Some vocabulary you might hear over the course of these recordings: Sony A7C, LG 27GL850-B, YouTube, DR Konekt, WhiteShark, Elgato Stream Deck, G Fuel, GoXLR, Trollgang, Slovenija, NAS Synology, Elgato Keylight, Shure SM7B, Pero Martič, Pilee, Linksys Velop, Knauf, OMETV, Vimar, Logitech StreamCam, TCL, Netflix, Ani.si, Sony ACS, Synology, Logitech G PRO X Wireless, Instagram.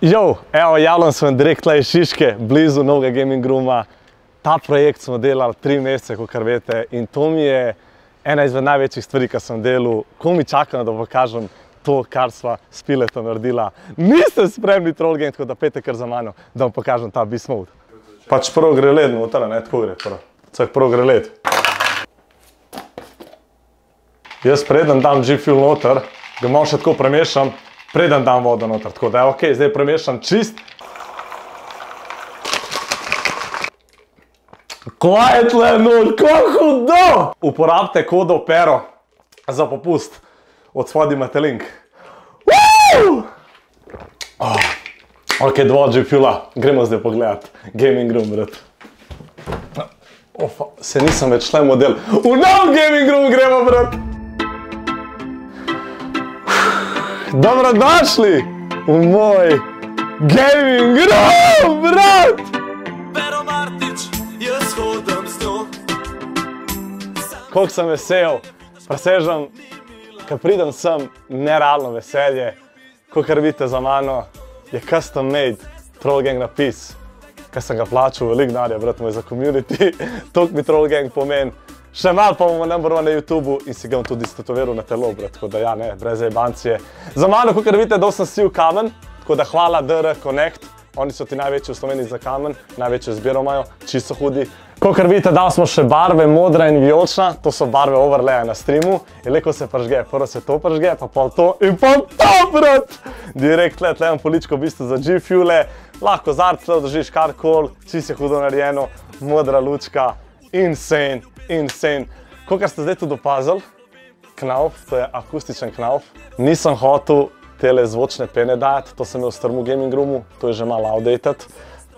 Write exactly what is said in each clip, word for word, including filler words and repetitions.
Jo, evo, javljam sem direkt tle iz Šiške, blizu novega gaming rooma. Ta projekt smo delali tri mesece, kot kar veste, in to mi je ena izmed največjih stvari, ki sem delal, ko mi čakam, da pokažem to, kar sva s Piletom naredila. Niste spremni Trollgang, tako da pete kar za mano, da vam pokažem ta beast mode. Pač prav gre led noter, ne, tako gre prav. Vsak prav gre led. Jaz preden dam G Fuel noter, ga malo še tako premešam, preden dam vodo noter, tako da je ok, zdaj premešam čist. Kaj je tle nul, kako hudo! Uporabite kodo pero za popust. Od spodaj imate link. Ok, dva G Fuela, gremo zdaj pogledat gaming room, brat. Ofa, se nisem več tle model. V nov gaming room gremo, brat! Dobrodošli v moj gaming room, brat! Pero Martič, jaz hodam s njo. Koliko sem vesel, presežem, ko pridem sem, nerealno veselje. Ko kar vidite za mano, je custom made Trollgang napis, ker sem ga plačal veliko denarja, brat moj, za community. Toliko mi Trollgang pomeni. Še malo pa bomo number one na YouTubu in si ga bom tudi statoveral na telo, brat, tako da ja, ne, brez zajebancije. Za mano, ko kar vidite, dal sem siv kamen, tako da hvala D R Konekt, oni so ti največji v Sloveniji za kamen, največjo izbiro imajo, čisto hudi. Ko kar vidite, dal smo še barve modra in vijolčna, to so barve overlaya na streamu, in le ko se pržge, prvo se to pržge, pa pol to in pol to, brat! Direkt tle, tle imam poličko v bistvu za G Fuele, lahko zard tle održiš karkoli, čisto je hudo narejeno, modra lučka, insane, insane. Ko kar ste zdaj tudi opazili, knauf, to je akustičen knauf, nisem hotel tele zvočne pene dajati, to sem imel v strmu gaming roomu, to je že malo outdated.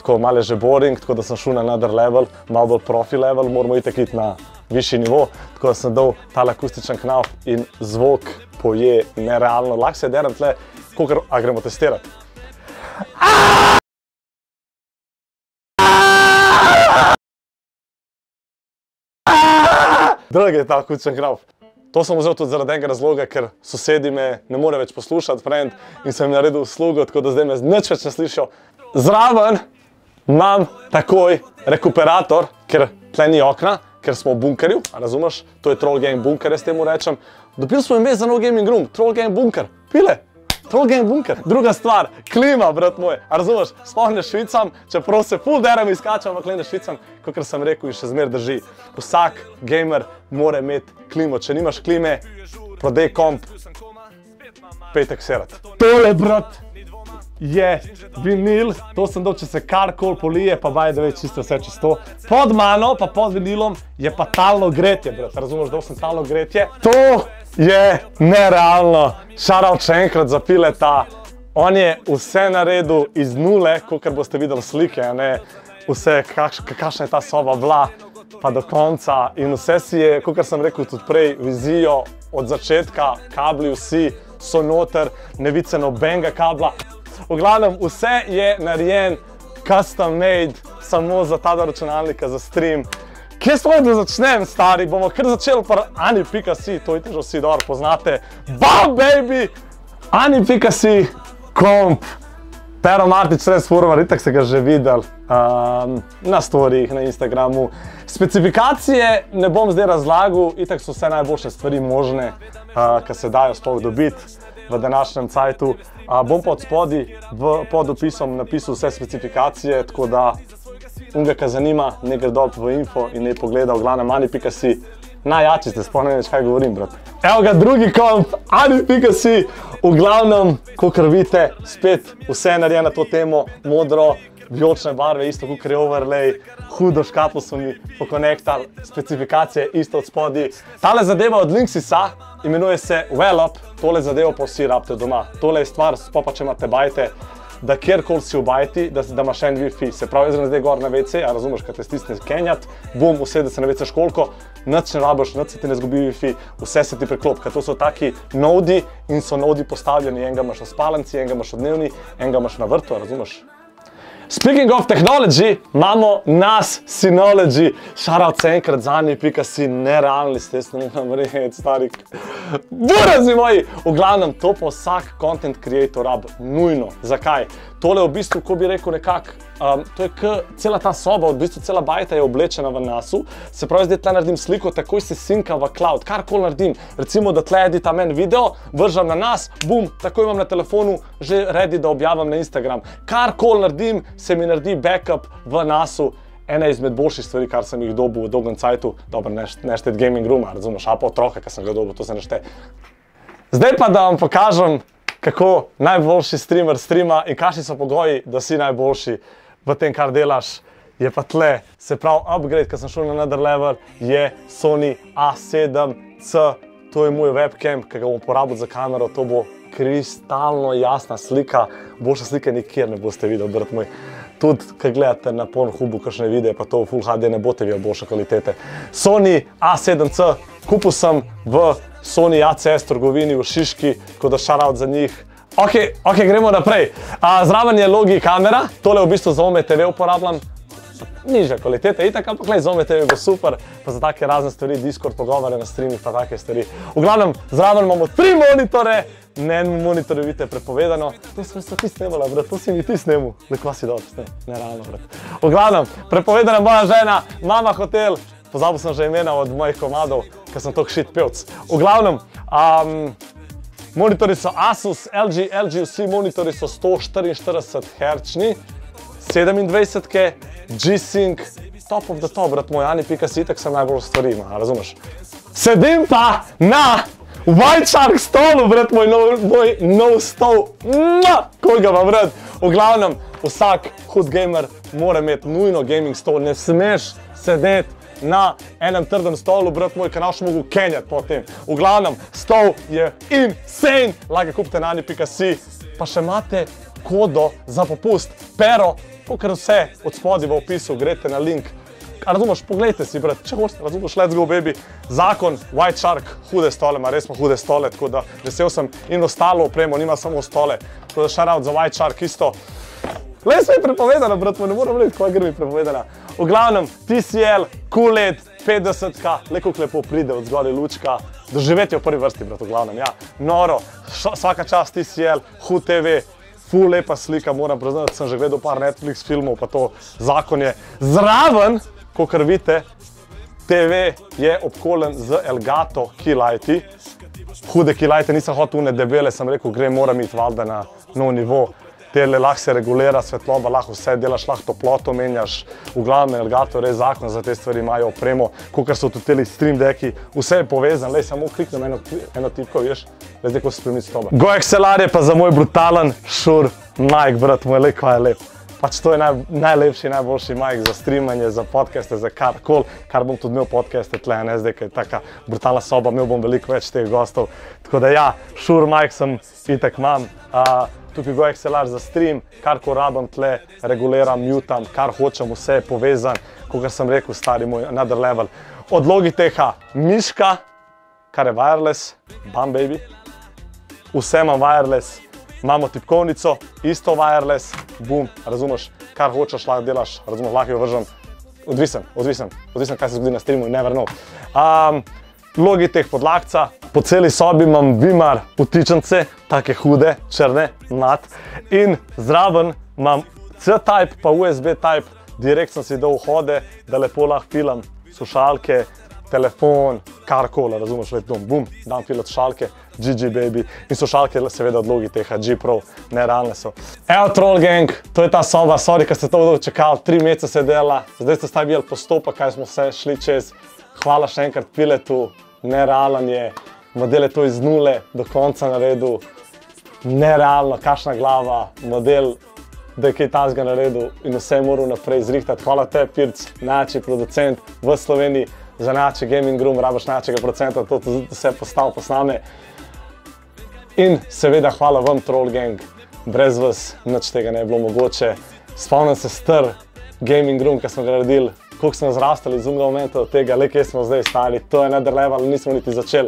Tako malo je že boring, tako da sem šel na another level, malo bolj profi level, moramo itak iti na višji nivo, tako da sem dal tale akustičen knauf in zvok poje nerealno. Lahko se derem tle, kolikor, a gremo testirati. Drag je ta akustičen knauf. To sem vzel tudi zaradi enega razloga, ker sosedi me ne more več poslušati, friend, in sem jim naredil uslugo, tako da zdaj me nič več ne slišijo. Zraven imam takoj rekuperator, ker tle ni okna, ker smo v bunkerju, razumeš? To je Trollgang bunker, jaz temu rečem. Dobil smo ime za nov gaming room, Trollgang bunker. Pile, Trollgang bunker. Druga stvar, klima, brat moj, razumeš? Sploh ne švicam, čeprav se ful derem izkačam, ampak le ne švicam, kakor sem rekel in še zmer drži. Vsak gamer more imeti klimo, če nimaš klime, prodej komp, pej tekserat. Tole, brat, je vinil, to sem dal, če se karkoli polije, pa baje, da več čisto vse čisto. Pod mano, pa pod vinilom, je pa talno gretje, brat, razumeš, dal sem talno gretje. To je nerealno. Shoutout še enkrat za Pileta. On je vse naredil iz nule, kakor boste videli slike, ne, vse, kakšna je ta soba bila, pa do konca. In vse si je, kakor sem rekel tudi prej, vizijo od začetka, kabli vsi so noter, ne vidi se nobenega kabla. V glavnem, vse je narejen, custom made, samo za ta računalnika, za stream. Kje smo, da začnem, stari? Bomo kar začeli pri Ani.si, to itak že vsi dobro poznate. Bam, baby! Ani.si, komp, Pero Martič Transformer, itak se ga že videli na storijih, na Instagramu. Specifikacije ne bom zdaj razlagal, itak so vse najboljše stvari možne, ki se dajo sploh dobiti v današnjem cajtu. Bom pa od spodaj pod opisom napisal vse specifikacije, tako da unga, ki zanima, ne gre dol v info in ne pogleda, v glavnem Ani.si. Najjači ste, sploh ne več kaj govorim, brat. Evo ga drugi komp, Ani.si. V glavnem, kakor vidite, spet vse je narejeno na to temo, modro, vijolčne barve, isto kakor je overlay, hudo škatlo so mi pokonektali, specifikacije isto od spodaj. Tale zadeva od Linksysa imenuje se Velop, tole zadevo pa vsi rabite doma. Tole je stvar, pa pa če imate bajte, da kjerkoli si v bajti, da imaš en Wi-Fi. Se pravi, jaz zdaj gor na ve ce, a razumeš, kaj te stisne kenjat, bom, usede se na ve ce školko, nič ne rabiš, nič se ti ne zgubi Wi-Fi, vse se ti preklop, ker to so taki nodi in so nodi postavljeni, enega imaš v spalanci, enega imaš v dnevni, enega imaš na vrtu, razumeš? Speaking of technology, imamo nas, Synology. Shoutout se enkrat zanje, pika si nerealni, ste jaz ne moram reči, stari burazi moji. V glavnem, to pa vsak content creator rab, nujno. Zakaj? Tole v bistvu, ko bi rekel nekak, um, to je k, cela ta soba, v bistvu cela bajta je oblečena v nasu, se pravi, zdaj tle naredim sliko, takoj se sinka v cloud, karkoli naredim, recimo, da tle editam en video, vržam na nas, bum, takoj imam na telefonu, že ready, da objavim na Instagram. Karkoli naredim, se mi naredi backup v nasu, ena izmed boljših stvari, kar sem jih dobil v dolgem cajtu, dobro, neštet gaming rooma, razumeš, a pa otroka, ki sem ga dobil, to se nešte. Zdaj pa, da vam pokažem, kako najboljši streamer streama in kakšni so pogoji, da si najboljši v tem, kar delaš, je pa tle. Se pravi, upgrade, ki sem šel na another level, je Sony A sedem C. To je moj webcam, ki ga bom uporabil za kamero, to bo kristalno jasna slika, boljša slika nikjer ne boste videli, brat moj. Tudi, kaj gledate na Pornhubu, kakšne videe, pa to v Full H D ne boste videli boljše kvalitete. Sony A sedem C kupil sem v Sony A C S trgovini v Šiški, tako da shoutout za njih. Ok, ok, gremo naprej. Zraven je Logi kamera, tole v bistvu za O M E T V uporabljam. Nižja kvaliteta, itak, ampak glej, za O M E T V bo super, pa za take razne stvari, Discord pogovore na streamih, pa take stvari. V glavnem, zraven imamo tri monitore, na enem monitorju vidite prepovedano. To sem se ti snemala, brat, to si mi ti snemil. Lekva si dobro snem, nerealno, brat. V glavnem, prepovedana moja žena, Mama Hotel, pozabil sem že imena od mojih komadov, ker sem tok shit pevc. V glavnem, monitori so Asus, L G, L G, vsi monitori so sto štiriinštirideset hertzni, sedemindvajsetke, G-Sync, top of the top, brat moj, Ani.si itak sem najbolj stvari ima, razumeš? Sedim pa na WhiteShark stolu, brat moj, moj nov stol, koliko ga pa, brat. V glavnem, vsak hud gamer mora imeti nujno gaming stol, ne smeš sedeti na enem trdem stolu, brat moj, ker naš mogel kenjati potem. V glavnem, stol je insane, lage kupite na Ani.si, pa še imate kodo za popust, pero, kakor vse od spodaj v opisu, grete na link. Razumeš, poglejte si, brat, če hočete, razumeš, let's go, baby. Zakon, WhiteShark, hude stole, ima resmo hude stole, tako da vesel sem in ostalo opremo, nima samo stole. Tako da shoutout za WhiteShark isto. Lej, sve je prepovedana, brat, ne moram reči, koja grbi prepovedana. V glavnem, T C L Qled petdesetka, leko klepo pride od zgori lučka, doživeti v prvi vrsti, brat, v glavnem, ja. Noro, vsaka čast T C L, hud T V, ful lepa slika, moram priznati, sem že gledal par Netflix filmov, pa to zakon je zraven, ko kar vidite, T V je obkolen z Elgato Keylighti. Hude Keylighte, nisem hotel une debele, sem rekel, gre, moram iti valda na nov nivo. Tele lahko se regulira svetloba, lahko vse delaš, lahko toploto menjaš. V glavnem, Elgato je res zakon za te stvari, imajo opremo, kakor so tudi teli stream deki, vse je povezan, lej, samo kliknem eno tipko, veš, lej, zdaj, ko se spremljati s toba. GoXLR je pa za moj brutalen šur mic, brat moj, lej, kva je lep. Pač to je najlepši in najboljši mic za streamanje, za podcaste, za karkoli, kar bom tudi imel podcaste tle, ne, zdaj, ker je taka brutalna soba, imel bom veliko več teh gostov. Tako da ja, šur mic sem itak imam. Tukaj GoXLR za stream, kar ko rabim tle, reguliram, mutam, kar hočem, vse je povezan, kakor sem rekel, stari moj, another level. Od Logitecha miška, kar je wireless, bam baby, vse imam wireless, imamo tipkovnico, isto wireless, bum, razumeš, kar hočeš, lahko delaš, razumeš, lahko jo vržem, odvisen, odvisen, odvisen, kaj se zgodi na streamu, never know. Logitech podlakca, po celi sobi imam Vimar vtičance, take hude, črne, mat, in zraven imam C-type pa U S B type, direkt sem si dal vhode, da lepo lahko pilam slušalke, telefon, karkoli, razumeš, letom, bum, dam pilat slušalke, G G baby, in slušalke seveda od Logitecha, G Pro, nerealne so. Evo Trollgang, to je ta soba, sorry, ker ste to dolgo čekali, tri meca se dela, zdaj ste staj videli postopa, kaj smo vse šli čez, hvala še enkrat Piletu, nerealen je, model je to iz nule do konca naredil, nerealno, kakšna glava, model, da je kaj tazga naredil in vse je moral naprej zrihtati. Hvala te, Pirc, najjači producent v Sloveniji, za najjači gaming room, rabaš najjačega procenta, to vse postav posname. In seveda hvala vam, Trollgang, brez vas nič tega ne je bilo mogoče. Spomnim se star gaming room, ki smo ga naredili, koliko smo zrastali z umega momenta od tega, le kje smo zdaj stali, to je another level, nismo niti začeli.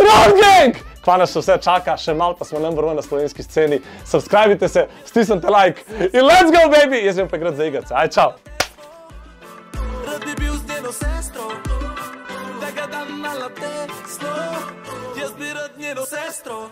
Trollgang! Kvaneč se vse čaka, še malo pa smo number one na slovenski sceni. Subscribite se, stisnite like in let's go, baby! Jaz vem pa igrat za igrce. Aj, čau! Rad bi bil z njeno sestro, da ga dam na late slo. Jaz bi rad njeno sestro.